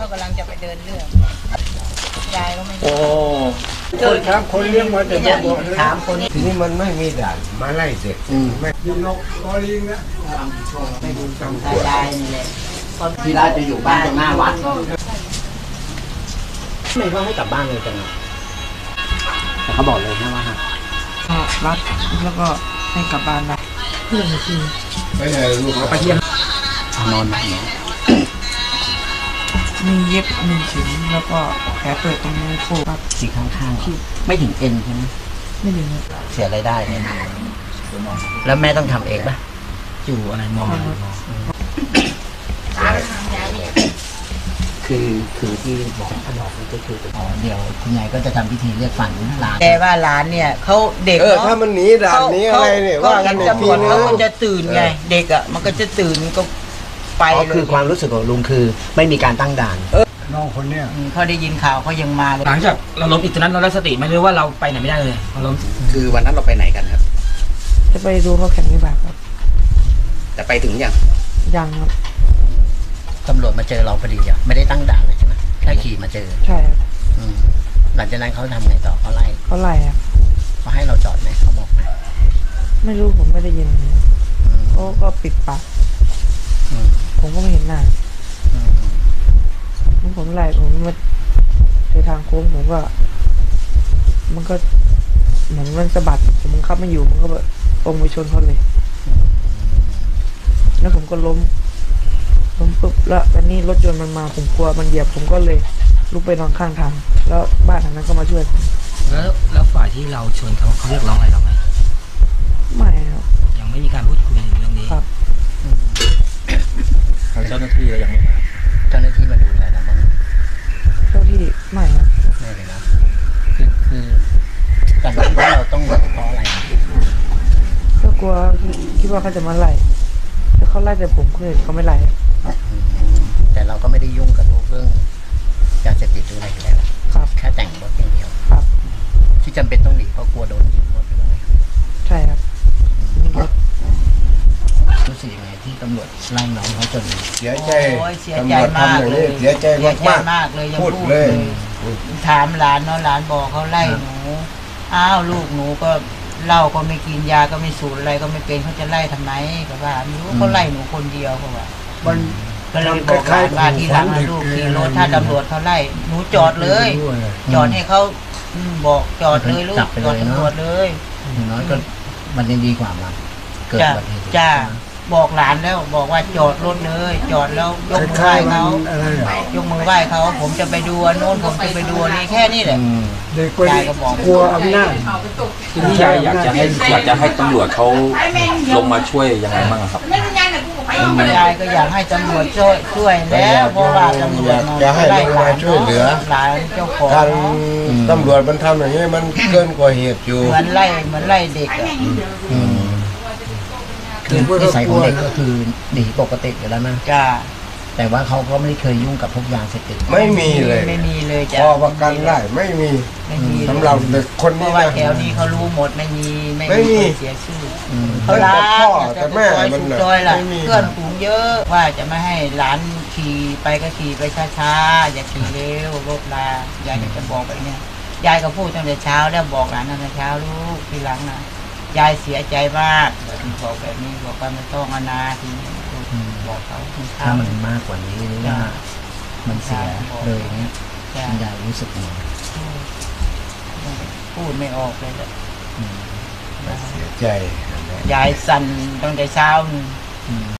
เขากำลังจะไปเดินเรื่องยายก็ไม่โอ้คนครับคนเลี้ยงมาแต่ละคนถามคนทีนี้มันไม่มีด่านมาไล่เด็กไม่ยิงนกคอยยิงนะไม่ดูจำได้นี่แหละที่ร้านจะอยู่บ้านตรงหน้าวัดไม่ว่าให้กลับบ้านเลยจังแต่เขาบอกเลยนะว่ารัดแล้วก็ให้กลับบ้านนะเพื่อนคือไปไหนลูกไปเที่ยวนอนไหนมีเย็บมีเข็มแล้วก็แผลเปิดตรงนี้โป้ครับสีข้างๆที่ไม่ถึงเอ็นใช่ไหมไม่ถึงเสียรายได้เนี่ยแล้วแม่ต้องทำเองปะอยู่อะไรมองคือที่บอกขนมก็คืออ๋อเดี๋ยวคุณยายก็จะทำพิธีเรียกฝันหลานแต่ว่าหลานเนี่ยเขาเด็กถ้ามันหนีด่านนี้อะไรเนี่ยว่ากันตำรวจเขามันจะตื่นไงเด็กอ่ะมันก็จะตื่นก็ไปคือความรู้สึกของลุงคือไม่มีการตั้งด่านน้องคนเนี้ยเขาได้ยินข่าวเขายังมาเลยหลังจากเราล้มอีกตอนนั้นเราได้สติไหมหรือว่าเราไปไหนไม่ได้เลยเราล้มคือวันนั้นเราไปไหนกันครับจะไปดูเขาแข่งกีฬาครับแต่ไปถึงยังครับตำรวจมาเจอเราพอดีอ่ะไม่ได้ตั้งด่านเลยใช่ไหมแค่ขี่มาเจอใช่หลังจากนั้นเขาทำไงต่อเขาไล่อ่ะเขาให้เราจอดไหมเขาบอกไหมไม่รู้ผมไม่ได้ยินเขาก็ปิดปากผมก็ไม่เห็นหน้าผมไล่ผมมาเจอทางโค้งผมก็มันก็เหมือนมันสะบัดผมขับไม่อยู่มันก็แบบตรงไปชนเขาเลยแล้วผมก็ล้มปุ๊บแล้วอันนี้รถยนต์มันมาผมกลัวมันเหยียบผมก็เลยลุกไปนอนข้างทางแล้วบ้านทางนั้นก็มาช่วยแล้วฝ่ายที่เราชนเขาเรียกร้องอะไรเราไหมไม่ครับยังไม่มีการพูดคุยเรื่องนี้ครับเจ้าหน้าที่เรายังไม่มาเจ้าหน้าที่มาดูแลเราบ้างเจ้าที่ไม่ครับไม่เลยนะคือการที่เราต้องหลบเพราะอะไรก็กลัวคิดว่าเขาจะมาไล่แล้วเขาไล่แต่ผมคือเขาไม่ไล่แต่เราก็ไม่ได้ยุ่งกับเรื่องยาเสพติดหรืออะไรอยู่แล้วครับแค่แต่งรถอย่างเดียวครับที่จำเป็นต้องหนีเพราะกลัวโดนยึดรถหรือว่าไงใช่ครับรู้สึกยังไงที่ตำรวจไล่น้องเขาจนเสียใจตำรวจทำเลยเสียใจมากเลยพูดเลยถามหลานเนาะหลานบอกเขาไล่หนูอ้าวลูกหนูก็เหล้าก็ไม่กินยาก็ไม่สูบอะไรก็ไม่เป็นเขาจะไล่ทำไมก็ว่าไม่รู้เขาไล่หนูคนเดียวเขาว่ามันก็เลยบอกหลานว่าที่หลังลูกขี่รถถ้าตำรวจเขาไล่หนูจอดเลยจอดให้เขาบอกจอดเลยลูกจอดตำรวจเลยอย่างน้อยก็มันยังดีกว่ามาเกิดแบบนี้จ้าบอกหลานแล้วบอกว่าจอดรถเลยจอดแล้วยกมือไหว้เขายกมือไหว้เขาผมจะไปดูโน่นผมจะไปดูนี่แค่นี้แหละยายก็บอกกลัวอำนาจที่ยายอยากจะให้ตำรวจเขาลงมาช่วยยังไงบ้างครับยายก็อยากให้ตำรวจช่วยแล้วเพราะว่าตำรวจจะให้ลงมาช่วยเหลือหลานเจ้าของตำรวจมันทำอย่างนี้มันเกินกว่าเหตุอยู่เหมือนไล่เด็กคือนิสัยของเด็กก็คือหนีปกติอยู่แล้วนะจ้าแต่ว่าเขาก็ไม่เคยยุ่งกับพวกยาเสพติดไม่มีเลยจ้ะพอประกันได้ไม่มีสำหรับเด็กคนนี้ว่าแถวนี้เขารู้หมดไม่มีเสียชื่อเขาล้าแต่แม่มันเลยเพื่อนฝูงเยอะว่าจะไม่ให้หลานขี่ไปก็ขี่ไปช้าๆอย่าขี่เร็วรถลายายจะบอกแบบนี้ยายก็พูดตั้งแต่เช้าแล้วบอกหลานตั้งแต่เช้าลูกทีหลังนะยายเสียใจมากบอกแบบนี้บอกว่าไม่ต้องอานาทีบอกเขาถ้ามันมากกว่านี้หรือว่ามันเสียเลยเนี้ยยายรู้สึกยังไงพูดไม่ออกเลยแบบเสียใจยายสั่นตั้งแต่เช้า